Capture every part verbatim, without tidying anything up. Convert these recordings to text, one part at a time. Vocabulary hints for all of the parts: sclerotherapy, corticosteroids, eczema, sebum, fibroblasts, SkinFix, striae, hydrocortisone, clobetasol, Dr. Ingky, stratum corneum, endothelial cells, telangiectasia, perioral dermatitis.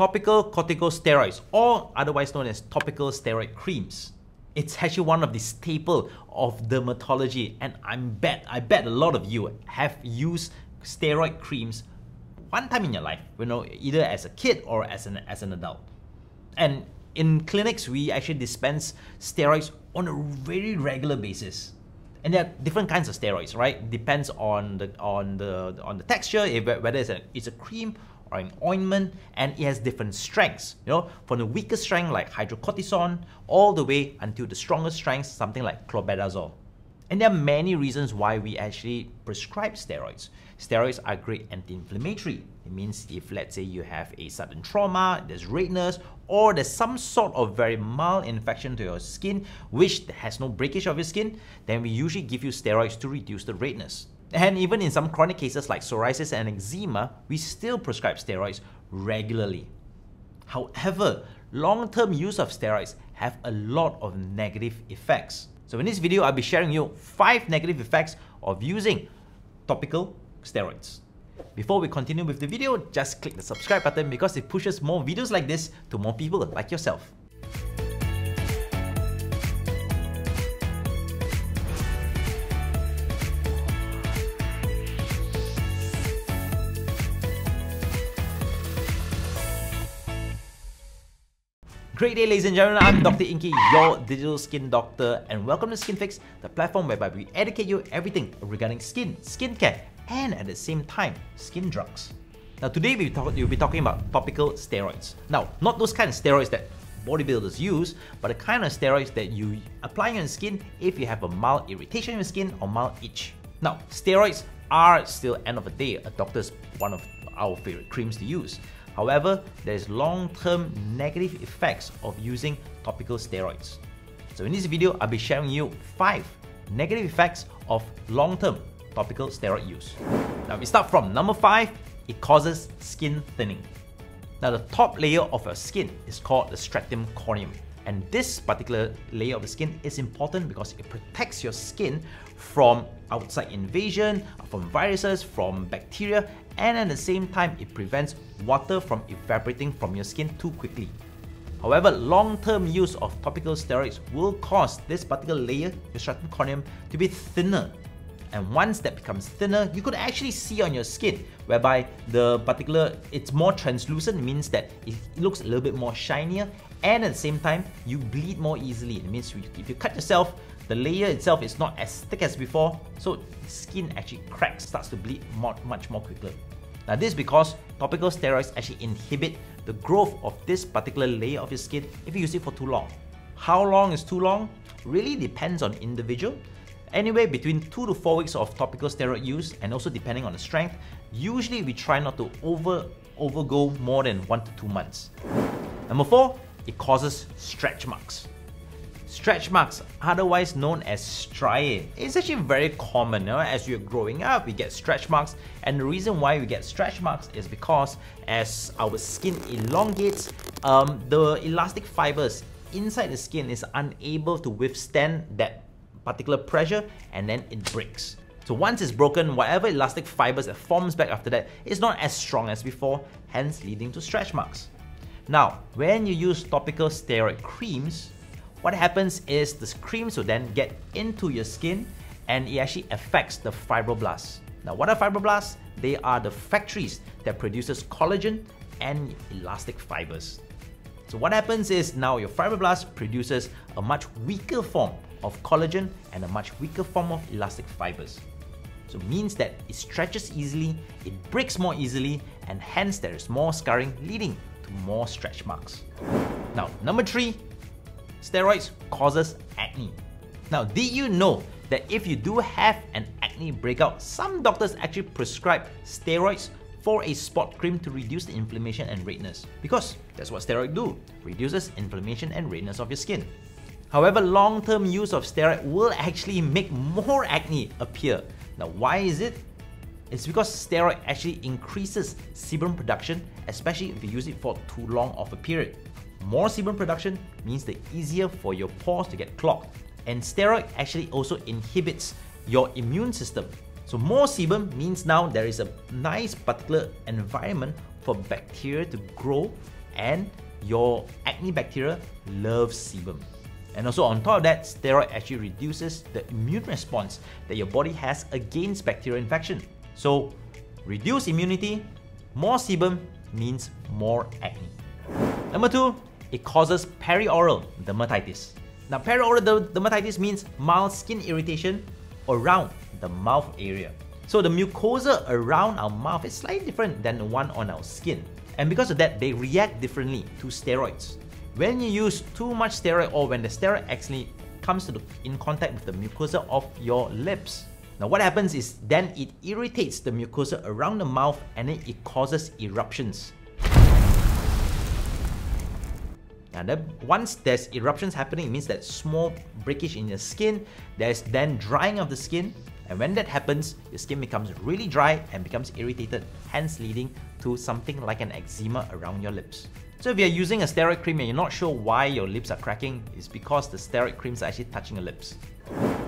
topical corticosteroids, or otherwise known as topical steroid creams. It's actually one of the staple of dermatology, and I'm bet, I bet a lot of you have used steroid creams one time in your life, you know, either as a kid or as an, as an adult. And in clinics, we actually dispense steroids on a very regular basis. And there are different kinds of steroids, right? Depends on the, on the, on the texture, if, whether it's a, it's a cream or an ointment, and it has different strengths, you know, from the weakest strength like hydrocortisone all the way until the strongest strength, something like clobetasol. And there are many reasons why we actually prescribe steroids. Steroids are great anti-inflammatory. It means if, let's say, you have a sudden trauma, there's redness, or there's some sort of very mild infection to your skin, which has no breakage of your skin, then we usually give you steroids to reduce the redness. And even in some chronic cases like psoriasis and eczema, we still prescribe steroids regularly. However, long-term use of steroids have a lot of negative effects. So in this video, I'll be sharing you five negative effects of using topical steroids. Before we continue with the video, just click the subscribe button because it pushes more videos like this to more people like yourself. Great day, ladies and gentlemen, I'm Doctor Ingky, your digital skin doctor, and welcome to SkinFix, the platform whereby we educate you everything regarding skin, skincare, and at the same time, skin drugs. Now today, we'll, talk, we'll be talking about topical steroids. Now, not those kind of steroids that bodybuilders use, but the kind of steroids that you apply on your skin if you have a mild irritation in your skin or mild itch. Now, steroids are still, end of the day, a doctor's one of our favorite creams to use. However, there's long-term negative effects of using topical steroids. So in this video, I'll be sharing you five negative effects of long-term topical steroid use. Now we start from number five, it causes skin thinning. Now the top layer of your skin is called the stratum corneum. And this particular layer of the skin is important because it protects your skin from outside invasion, from viruses, from bacteria, and at the same time, it prevents water from evaporating from your skin too quickly. However, long-term use of topical steroids will cause this particular layer, your stratum corneum, to be thinner. And once that becomes thinner, you could actually see on your skin, whereby the particular, it's more translucent, means that it looks a little bit more shinier, and at the same time, you bleed more easily. It means if you cut yourself, the layer itself is not as thick as before, so the skin actually cracks, starts to bleed much more quickly. Now this is because topical steroids actually inhibit the growth of this particular layer of your skin if you use it for too long. How long is too long? Really depends on individual. Anywhere between two to four weeks of topical steroid use, and also depending on the strength, usually we try not to over overgo more than one to two months. Number four, it causes stretch marks. Stretch marks, otherwise known as striae, it's actually very common. You know, as you're growing up, we get stretch marks, and the reason why we get stretch marks is because as our skin elongates, um, the elastic fibers inside the skin is unable to withstand that particular pressure, and then it breaks. So once it's broken, whatever elastic fibers that forms back after that is not as strong as before, hence leading to stretch marks. Now, when you use topical steroid creams, what happens is the creams will then get into your skin, and it actually affects the fibroblasts. Now, what are fibroblasts? They are the factories that produces collagen and elastic fibers. So what happens is now your fibroblast produces a much weaker form of collagen and a much weaker form of elastic fibers. So it means that it stretches easily, it breaks more easily, and hence there is more scarring leading to more stretch marks. Now, number three, steroids causes acne. Now, did you know that if you do have an acne breakout, some doctors actually prescribe steroids for a spot cream to reduce the inflammation and redness? Because that's what steroids do, reduces inflammation and redness of your skin. However, long-term use of steroid will actually make more acne appear. Now, why is it? It's because steroid actually increases sebum production, especially if you use it for too long of a period. More sebum production means the easier for your pores to get clogged. And steroid actually also inhibits your immune system. So more sebum means now there is a nice particular environment for bacteria to grow and your acne bacteria love sebum. And also on top of that, steroid actually reduces the immune response that your body has against bacterial infection. So reduce immunity, more sebum means more acne. Number two, it causes perioral dermatitis. Now perioral dermatitis means mild skin irritation around the mouth area. So the mucosa around our mouth is slightly different than the one on our skin. And because of that, they react differently to steroids. When you use too much steroid or when the steroid actually comes to the, in contact with the mucosa of your lips. Now what happens is then it irritates the mucosa around the mouth and then it causes eruptions. Now that once there's eruptions happening, it means that small breakage in your skin, there's then drying of the skin. And when that happens, your skin becomes really dry and becomes irritated, hence leading to something like an eczema around your lips. So if you're using a steroid cream and you're not sure why your lips are cracking, it's because the steroid creams are actually touching your lips.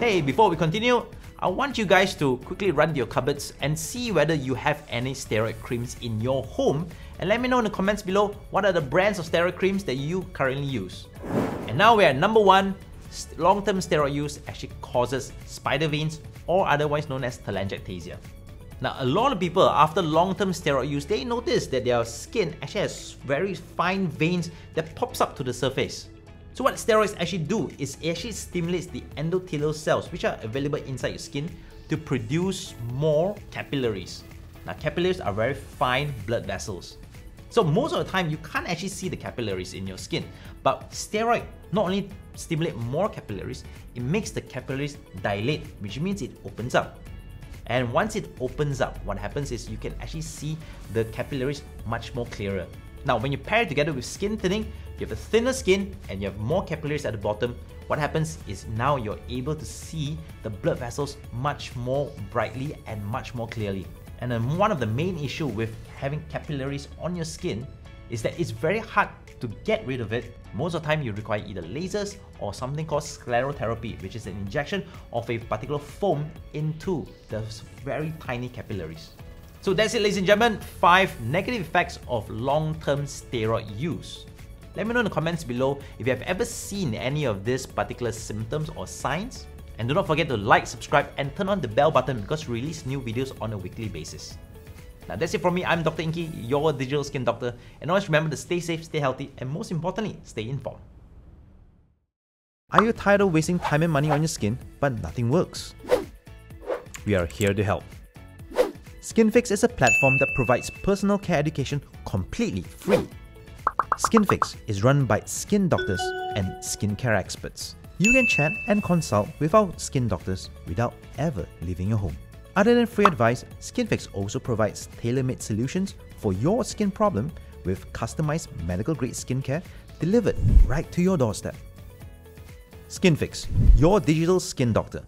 Hey, before we continue, I want you guys to quickly run to your cupboards and see whether you have any steroid creams in your home, and let me know in the comments below what are the brands of steroid creams that you currently use. And now we are number one, long-term steroid use actually causes spider veins, or otherwise known as telangiectasia. Now a lot of people after long-term steroid use, they notice that their skin actually has very fine veins that pops up to the surface. So what steroids actually do is it actually stimulates the endothelial cells, which are available inside your skin, to produce more capillaries. Now capillaries are very fine blood vessels. So most of the time you can't actually see the capillaries in your skin, but steroid not only stimulate more capillaries, it makes the capillaries dilate, which means it opens up. And once it opens up, what happens is you can actually see the capillaries much more clearer. Now when you pair it together with skin thinning, you have a thinner skin and you have more capillaries at the bottom. What happens is now you're able to see the blood vessels much more brightly and much more clearly. And then one of the main issues with having capillaries on your skin is that it's very hard to get rid of it. Most of the time you require either lasers or something called sclerotherapy, which is an injection of a particular foam into the very tiny capillaries. So that's it, ladies and gentlemen, five negative effects of long-term steroid use. Let me know in the comments below if you have ever seen any of these particular symptoms or signs. And do not forget to like, subscribe, and turn on the bell button because we release new videos on a weekly basis. Now that's it from me. I'm Doctor Ingky, your digital skin doctor. And always remember to stay safe, stay healthy, and most importantly, stay informed. Are you tired of wasting time and money on your skin, but nothing works? We are here to help. SkinFix is a platform that provides personal care education completely free. SkinFix is run by skin doctors and skincare experts. You can chat and consult with our skin doctors without ever leaving your home. Other than free advice, SkinFix also provides tailor-made solutions for your skin problem with customized medical-grade skincare delivered right to your doorstep. SkinFix, your digital skin doctor.